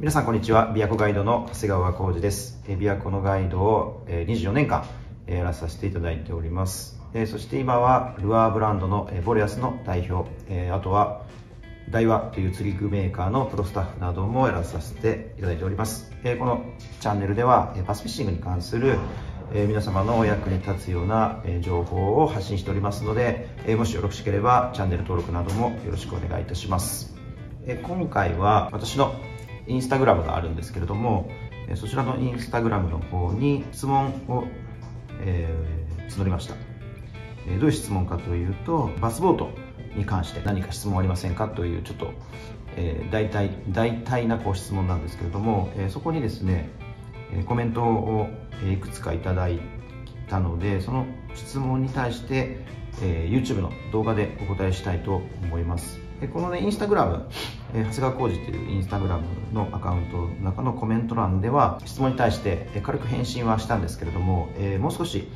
皆さんこんにちは。琵琶湖ガイドの長谷川浩二です。琵琶湖のガイドを24年間やらさせていただいております。そして今はルアーブランドのボレアスの代表、あとはダイワという釣り具メーカーのプロスタッフなどもやらさせていただいております。このチャンネルではバスフィッシングに関する皆様のお役に立つような情報を発信しておりますので、もしよろしければチャンネル登録などもよろしくお願いいたします。今回は私のインスタグラムがあるんですけれども、そちらのインスタグラムの方に質問を、募りました。どういう質問かというと、バスボートに関して何か質問ありませんかというちょっと、大体なご質問なんですけれども、そこにですねコメントをいくつかいただいたので、その質問に対して、YouTube の動画でお答えしたいと思います。このね、インスタグラム、長谷川浩二っていうインスタグラムのアカウントの中のコメント欄では、質問に対して軽く返信はしたんですけれども、もう少し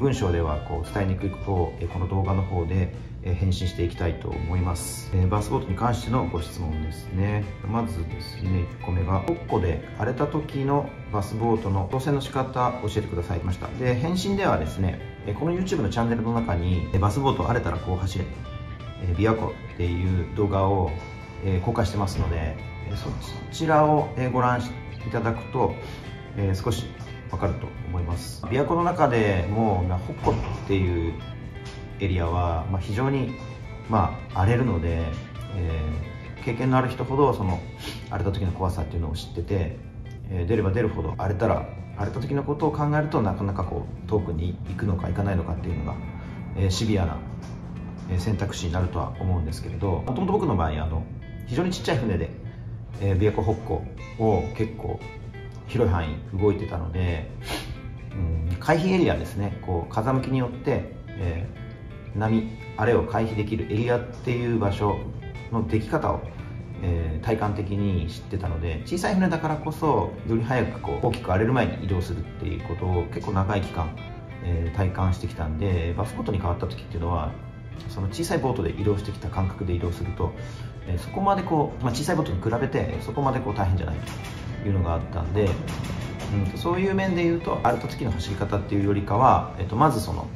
文章ではこう伝えにくいことをこの動画の方で返信していきたいと思います。バスボートに関してのご質問ですね。まずですね、1個目が「ポッコで荒れた時のバスボートの操船の仕方教えてください」ました。で、返信ではですね、この YouTube のチャンネルの中に「バスボート荒れたらこう走れ」「琵琶湖」っていう動画を公開してますので、そちらをご覧いただくと少し分かると思います。琵琶湖の中でもホッコっていうエリアは非常に荒れるので、経験のある人ほどその荒れた時の怖さっていうのを知ってて、出れば出るほど荒れた時のことを考えると、なかなかこう遠くに行くのか行かないのかっていうのが、シビアな選択肢になるとは思うんですけれど、もともと僕の場合非常にちっちゃい船で琵琶湖ホッコを結構広い範囲動いてたので、回避エリアですね、こう風向きによって、波あれを回避できるエリアっていう場所のでき方を、体感的に知ってたので、小さい船だからこそより早くこう大きく荒れる前に移動するっていうことを結構長い期間、体感してきたんで、バスボートに変わった時っていうのは、その小さいボートで移動してきた感覚で移動すると、そこまでこう、小さいボートに比べてそこまでこう大変じゃないというのがあったんで、そういう面で言うと荒れた時の走り方っていうよりかは、まずその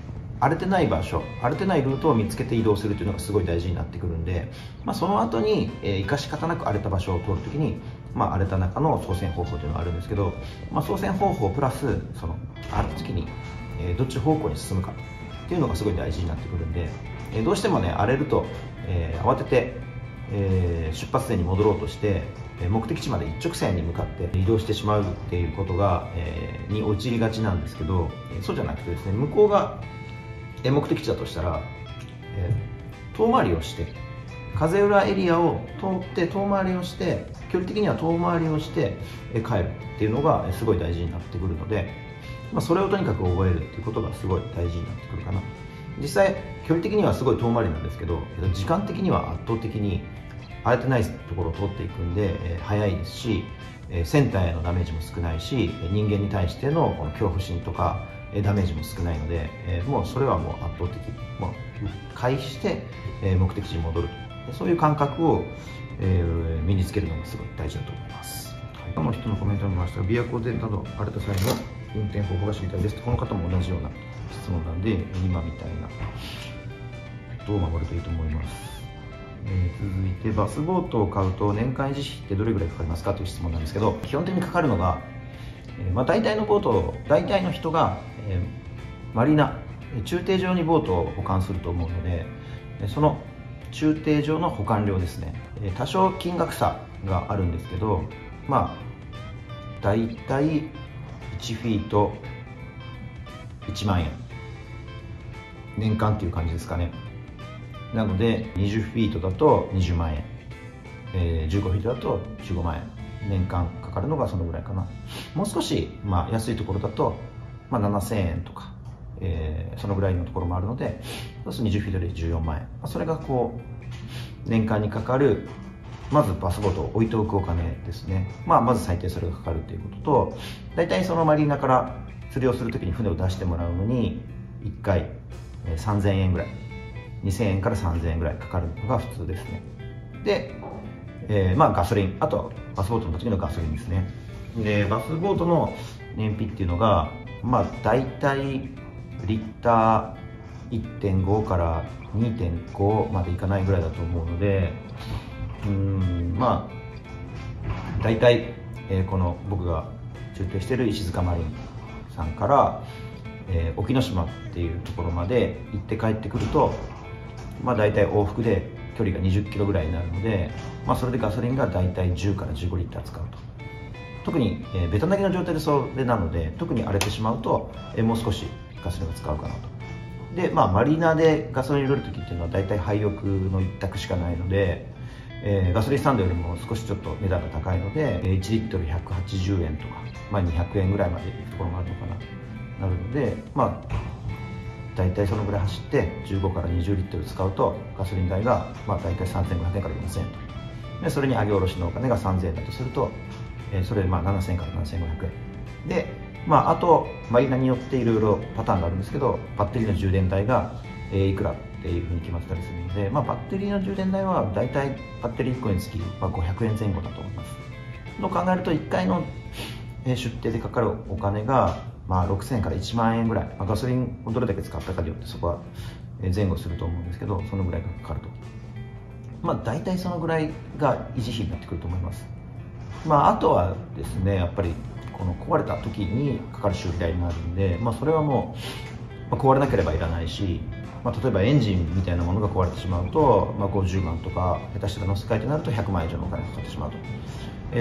荒れてない場所、荒れてないルートを見つけて移動するというのがすごい大事になってくるんで、その後に生かし方なく荒れた場所を通るときに、荒れた中の操船方法というのがあるんですけど、操船方法プラスその荒れた時にどっち方向に進むかっていうのがすごい大事になってくるんで、どうしてもね、荒れると、慌てて、出発点に戻ろうとして目的地まで一直線に向かって移動してしまうっていうことが、に陥りがちなんですけど、そうじゃなくてですね、向こうが目的地だとしたら、遠回りをして風浦エリアを通って遠回りをして、距離的には遠回りをして帰るっていうのがすごい大事になってくるので、それをとにかく覚えるっていうことがすごい大事になってくるかな。実際距離的にはすごい遠回りなんですけど、時間的には圧倒的に荒れてないところを通っていくんで、早いですし、センターへのダメージも少ないし、人間に対してのこの恐怖心とかダメージも少ないので、もうそれはもう圧倒的、回避して目的地に戻る、そういう感覚を身につけるのがすごい大事だと思います。他の人のコメントを見ました。琵琶湖でなど荒れた際の運転方法が知りたいです。この方も同じような質問なんで、今みたいなどう守るといいと思います。続いて、バスボートを買うと年間維持費ってどれぐらいかかりますかという質問なんですけど、基本的にかかるのが、大体のボート、大体の人が、マリーナ、駐艇場にボートを保管すると思うので、その駐艇場の保管料ですね、多少金額差があるんですけど、大体1フィート1万円年間っていう感じですかね。なので20フィートだと20万円、15フィートだと15万円年間かかるのがそのぐらいかな。もう少し、安いところだと、7000円とか、そのぐらいのところもあるので、そうすると20フィートで14万円、それがこう年間にかかる、まずバスボートを置いておくお金ですね。まず最低それがかかるということと、大体そのマリーナから釣りをするときに船を出してもらうのに1回3000円ぐらい、2000円から3000円ぐらいかかるのが普通ですね。で、ガソリン、あとはバスボートの時のガソリンですね。でバスボートの燃費っていうのが、大体リッター 1.5 から 2.5 までいかないぐらいだと思うので、大体、この僕が中継している石塚マリンさんから、沖ノ島っていうところまで行って帰ってくると、大体往復で距離が20キロぐらいになるので、それでガソリンが大体10から15リッター使うと。特に、ベタ投げの状態でそれなので、特に荒れてしまうと、もう少しガソリンを使うかなと。で、マリーナでガソリンを入れる時っていうのは大体廃屋の一択しかないので、ガソリンスタンドよりも少しちょっと値段が高いので、1リットル180円とか、200円ぐらいまでいくところもあるのかななるので、大体そのぐらい走って15から20リットル使うとガソリン代が大体3500円から4000円と。でそれに上げ下ろしのお金が3000円だとすると、それで7000円から7500円で、あとマリーナによっていろいろパターンがあるんですけど、バッテリーの充電代がいくらっていうふうに決まってたりするので、バッテリーの充電代は大体バッテリー1個につき500円前後だと思います。と考えると1回の出店でかかるお金が6000円から1万円ぐらい、ガソリンをどれだけ使ったかによってそこは前後すると思うんですけど、そのぐらいがかかると、大体そのぐらいが維持費になってくると思います。あとはですね、やっぱりこの壊れた時にかかる修理代になるんで、それはもう壊れなければいらないし、例えばエンジンみたいなものが壊れてしまうと、50万とか下手したら乗せ替えてなると100万以上のお金がかかってしまう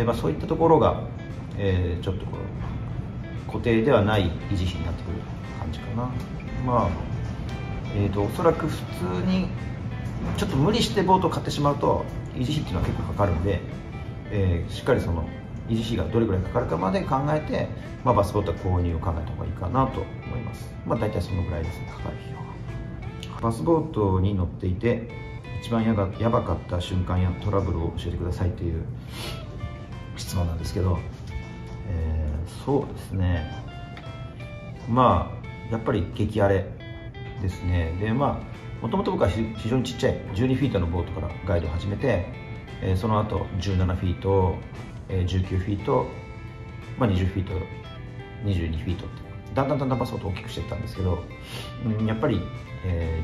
と、そういったところが、ちょっとこう固定ではない維持費になってくる感じかな。おそらく普通にちょっと無理してボートを買ってしまうと維持費っていうのは結構かかるんで、しっかりその維持費がどれくらいかかるかまで考えて、バスボートは購入を考えた方がいいかなと思います。大体そのぐらいですね、かかる費用は。バスボートに乗っていて一番やばかった瞬間やトラブルを教えてくださいという質問なんですけど、そうですね、やっぱり激荒れですね。でもともと僕は非常にちっちゃい12フィートのボートからガイドを始めて、その後17フィート、19フィート、20フィート、22フィートってだんだんバスボートを大きくしていったんですけど、やっぱり、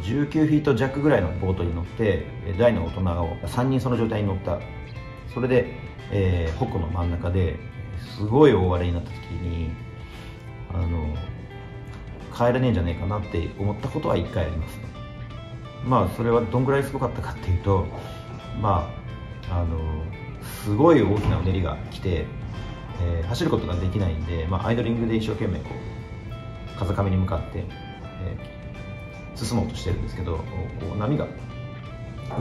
19フィート弱ぐらいのボートに乗って大の大人を3人その状態に乗った。それで、北の真ん中ですごい大荒れになった時に帰れねえんじゃねえかなって思ったことは1回ありますね。それはどんぐらいすごかったかっていうと、すごい大きなうねりが来て、走ることができないんで、アイドリングで一生懸命こう風上に向かって、進もうとしてるんですけど、波がう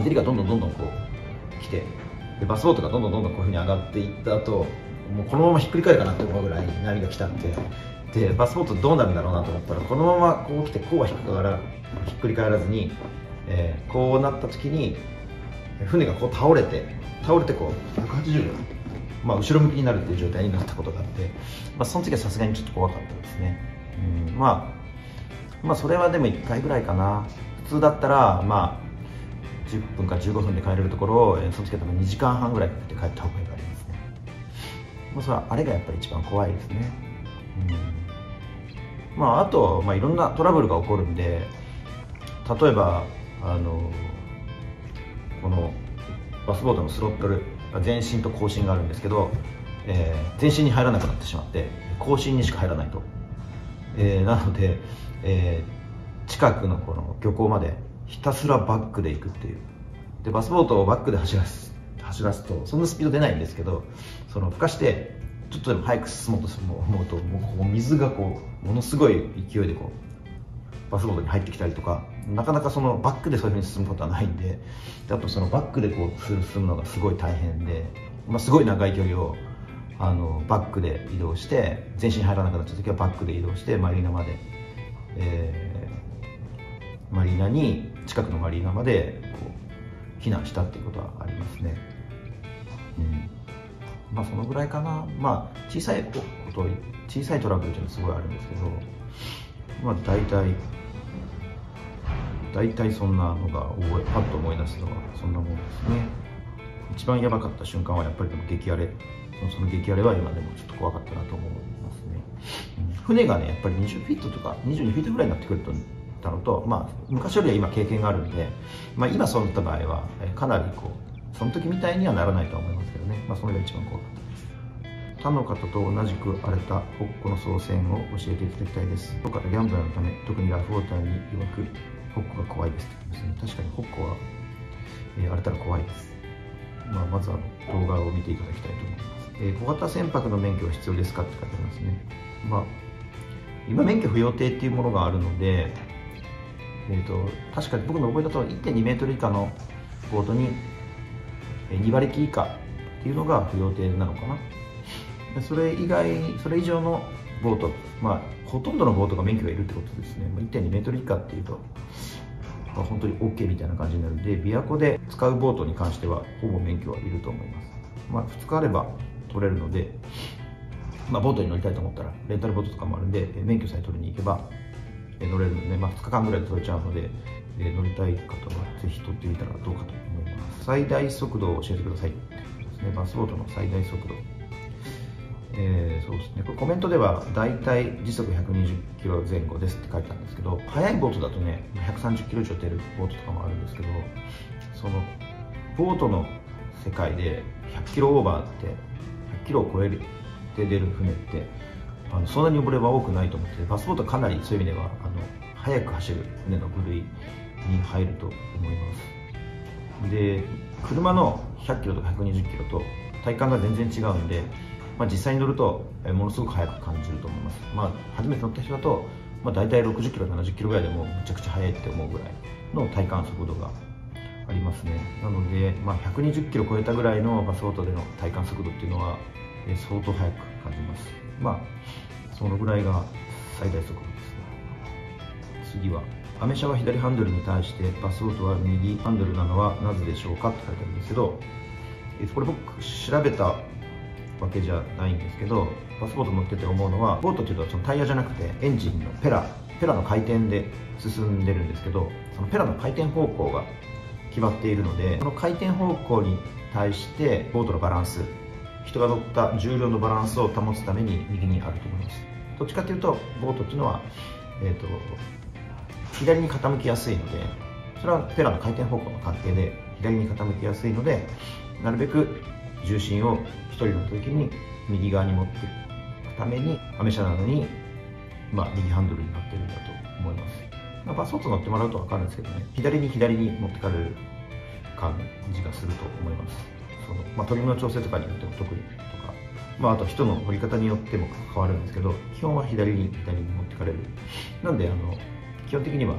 ねりがどんどんこう来て、バスボートがどんどんこういうふうに上がっていった後、もうこのままひっくり返るかなって思うぐらい波が来たんで、バスボートどうなるんだろうなと思ったら、このままこう来てこうはひっくり返らずに、こうなった時に船がこう倒れてこう180度、後ろ向きになるっていう状態になったことがあって、その時はさすがにちょっと怖かったですね。それはでも1回ぐらいかな。普通だったら10分か15分で帰れるところを、その時は多分2時間半ぐらいかけて帰った方がいいかありますね。それはあれがやっぱり一番怖いですね。あと、いろんなトラブルが起こるんで、例えばこのバスボートのスロットル、前進と後進があるんですけど、前進に入らなくなってしまって後進にしか入らないと、なので、近くのこの漁港までひたすらバックで行くっていう。でバスボートをバックで走らすとそんなスピード出ないんですけど、ふかしてちょっとでも早く進もうと思うと、もう水がこうものすごい勢いでこうバスボートに入ってきたりとか、なかなかそのバックでそういうふうに進むことはないんで、あとそのバックでこう進むのがすごい大変で、すごい長い距離をバックで移動して、全身入らなくなった時はバックで移動してマリーナまで、近くのマリーナまでこう避難したっていうことはありますね。そのぐらいかな。小さいトラブルっていうのはすごいあるんですけど、大体そんなのがパッと思い出すのはそんなもんですね。一番やばかった瞬間はやっぱりでも激荒れ、その激荒れは今でもちょっと怖かったなと思いますね。船がねやっぱり20フィートとか22フィートぐらいになってくるとたのと、まあ、昔よりは今経験があるんで、まあ、今そういった場合はかなりこうその時みたいにはならないとは思いますけどね、まあ、それが一番怖かったです。他の方と同じく荒れたホッコの操船を教えていただきたいです。他のギャンブラーのため特にラフウォーターに弱くホッコが怖いですって言いますね。確かにホッコは、荒れたら怖いです。まあ、まずは動画を見ていただきたいと思います。小型船舶の免許は必要ですかって書いてありますね。まあ、今免許不要艇っていうものがあるので、確かに僕の覚えだと 1.2 メートル以下のボートに2馬力以下っていうのが不要艇なのかな。それ以上のボート、まあ、ほとんどのボートが免許がいるってことですね。 1.2 メートル以下っていうと、まあ、本当に OK みたいな感じになるので、琵琶湖で使うボートに関してはほぼ免許はいると思います。まあ、2日あれば取れるので、まあ、ボートに乗りたいと思ったらレンタルボートとかもあるんで免許さえ取りに行けば乗れるので、まあ、2日間ぐらいで取れちゃうので、乗りたい方はぜひ取ってみたらどうかと思います。最大速度を教えてくださいってことですね。バスボートの最大速度、そうですね、これコメントではだいたい時速120キロ前後ですって書いてたんですけど、速いボートだとね130キロ以上出るボートとかもあるんですけど、そのボートの世界で100キロオーバーって100キロを超えるで出る船ってそんなに溺れは多くないと思って、バスボートはかなりそういう意味では速く走る船の部類に入ると思います。で車の100キロとか120キロと体感が全然違うんで、まあ、実際に乗るとものすごく速く感じると思います。まあ、初めて乗った人だと、まあ、大体60キロ70キロぐらいでもうめちゃくちゃ速いって思うぐらいの体感速度がありますね。なので、まあ、120キロ超えたぐらいのバスボートでの体感速度っていうのは相当速く感じます。まあそのぐらいが最大速度ですね。次はアメ車は左ハンドルに対してバスボートは右ハンドルなのはなぜでしょうかって書いてあるんですけど、これ僕調べたわけじゃないんですけど、バスボート乗ってて思うのは、ボートっていうのはそのタイヤじゃなくてエンジンのペラの回転で進んでるんですけど、そのペラの回転方向が決まっているので、その回転方向に対してボートのバランス、人が乗った重量のバランスを保つために右にあると思います。どっちかというとボートっていうのは、左に傾きやすいので、それはペラの回転方向の関係で左に傾きやすいので、なるべく重心を1人の時に右側に持っていくためにアメ車なのに、まあ、右ハンドルになってるんだと思います。まあ、バスボート乗ってもらうと分かるんですけどね、左に持ってかれる感じがすると思います。まあ、トリムの調整とかによっても特にとか、まあ、あと人の乗り方によっても変わるんですけど、基本は左に持ってかれる。なんで基本的には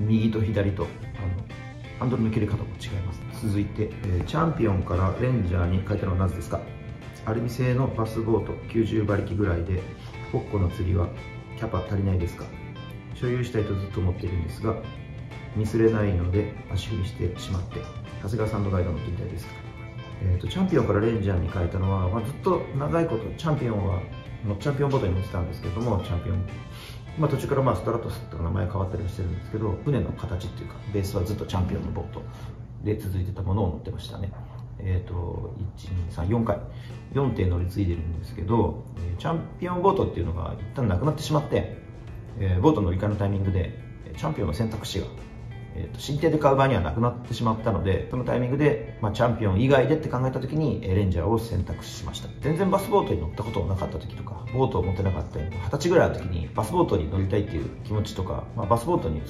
右と左とハンドルの切れ方も違います。続いて、チャンピオンからレンジャーに変えたのはなぜですか。アルミ製のバスボート90馬力ぐらいでホッコの釣りはキャパ足りないですか。所有したいとずっと思っているんですがミスれないので足踏みしてしまって、長谷川さんのガイドの近代です。チャンピオンからレンジャーに変えたのは、まあ、ずっと長いことチャンピオンボートに乗ってたんですけども、チャンピオン、まあ、途中からまあストラトスとか名前変わったりしてるんですけど、船の形っていうかベースはずっとチャンピオンのボートで続いてたものを乗ってましたね。1234回4艇乗り継いでるんですけど、チャンピオンボートっていうのが一旦なくなってしまって、ボートの乗り換えのタイミングでチャンピオンの選択肢が新艇で買う場合にはなくなってしまったので、そのタイミングで、まあ、チャンピオン以外でって考えた時にレンジャーを選択しました。全然バスボートに乗ったことがなかった時とか、ボートを持てなかったり、20歳ぐらいの時にバスボートに乗りたいっていう気持ちとか、まあ、バスボートに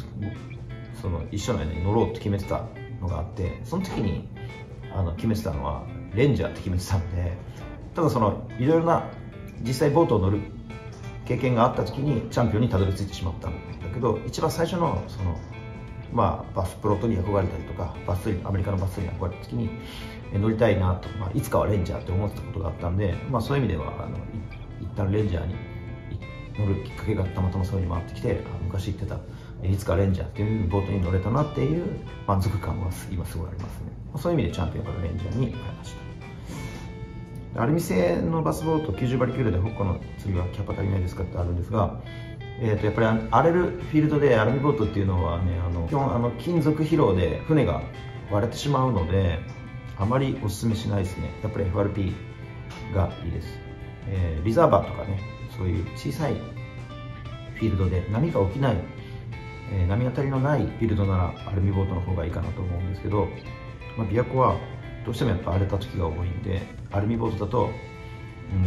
その一緒の間に乗ろうって決めてたのがあって、その時に決めてたのはレンジャーって決めてたので、ただそのいろいろな実際ボートを乗る経験があった時にチャンピオンにたどり着いてしまったんだけど、一番最初のそのまあ、バスプロットに憧れたりとか、アメリカのバスに憧れた時に乗りたいなと、まあ、いつかはレンジャーって思ってたことがあったんで、まあ、そういう意味では一旦レンジャーに乗るきっかけがたまたまそういうのに回ってきて、昔行ってたいつかレンジャーっていうボートに乗れたなっていう満足感は今すごいありますね。そういう意味でチャンピオンからレンジャーに変えました。アルミ製のバスボート90馬力でホッコの釣りはキャパ足りないですかってあるんですが、やっぱり荒れるフィールドでアルミボートっていうのはね、基本金属疲労で船が割れてしまうので、あまりおすすめしないですね。やっぱり FRP がいいです。リザーバーとかね、そういう小さいフィールドで波が起きない、波当たりのないフィールドならアルミボートの方がいいかなと思うんですけど、琵琶湖はどうしてもやっぱ荒れた時が多いんで、アルミボートだと、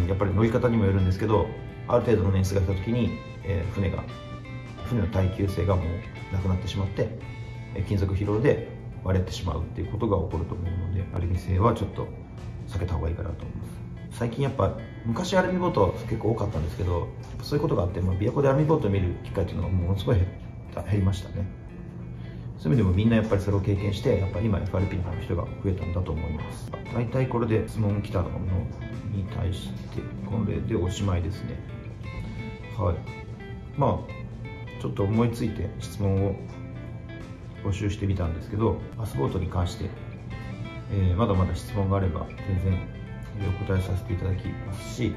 やっぱり乗り方にもよるんですけど、ある程度の年数が来た時に、船の耐久性がもうなくなってしまって、金属疲労で割れてしまうっていうことが起こると思うので、アルミ製はちょっと避けた方がいいかなと思います。最近やっぱ昔アルミボート結構多かったんですけど、そういうことがあって、琵琶湖でアルミボートを見る機会っていうのがものすごい減りましたね。そういう意味でもみんなやっぱりそれを経験して、やっぱ今 FRP の人が増えたんだと思います。大体これで質問来たのに対してこれでおしまいですね。はい、ちょっと思いついて質問を募集してみたんですけど、バスボートに関して、まだまだ質問があれば全然お答えさせていただきますし、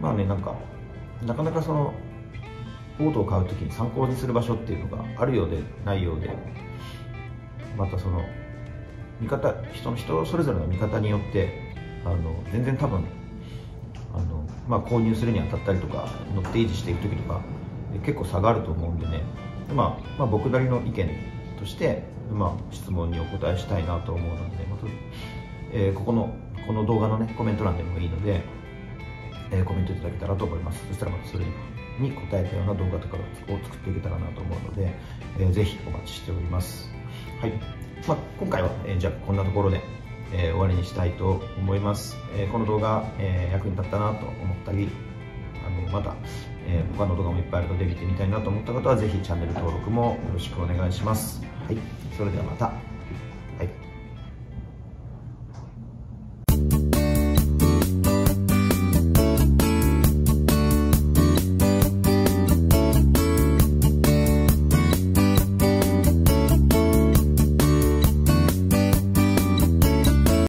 なかなかそのボートを買うときに参考にする場所っていうのがあるようでないようで、またその見方、人それぞれの見方によって全然多分購入するにあたったりとか、乗って維持していくときとか結構差があると思うんでね、僕なりの意見として、質問にお答えしたいなと思うので、この動画のねコメント欄でもいいので、コメントいただけたらと思います。そしたらまたそれに答えたような動画とかを作っていけたらなと思うので、ぜひお待ちしております。はい、今回は、じゃあこんなところで、終わりにしたいと思います。この動画、役に立ったなと思ったり、また、他の動画もいっぱいあるので見てみたいなと思った方は、ぜひチャンネル登録もよろしくお願いします。はい、それではまた。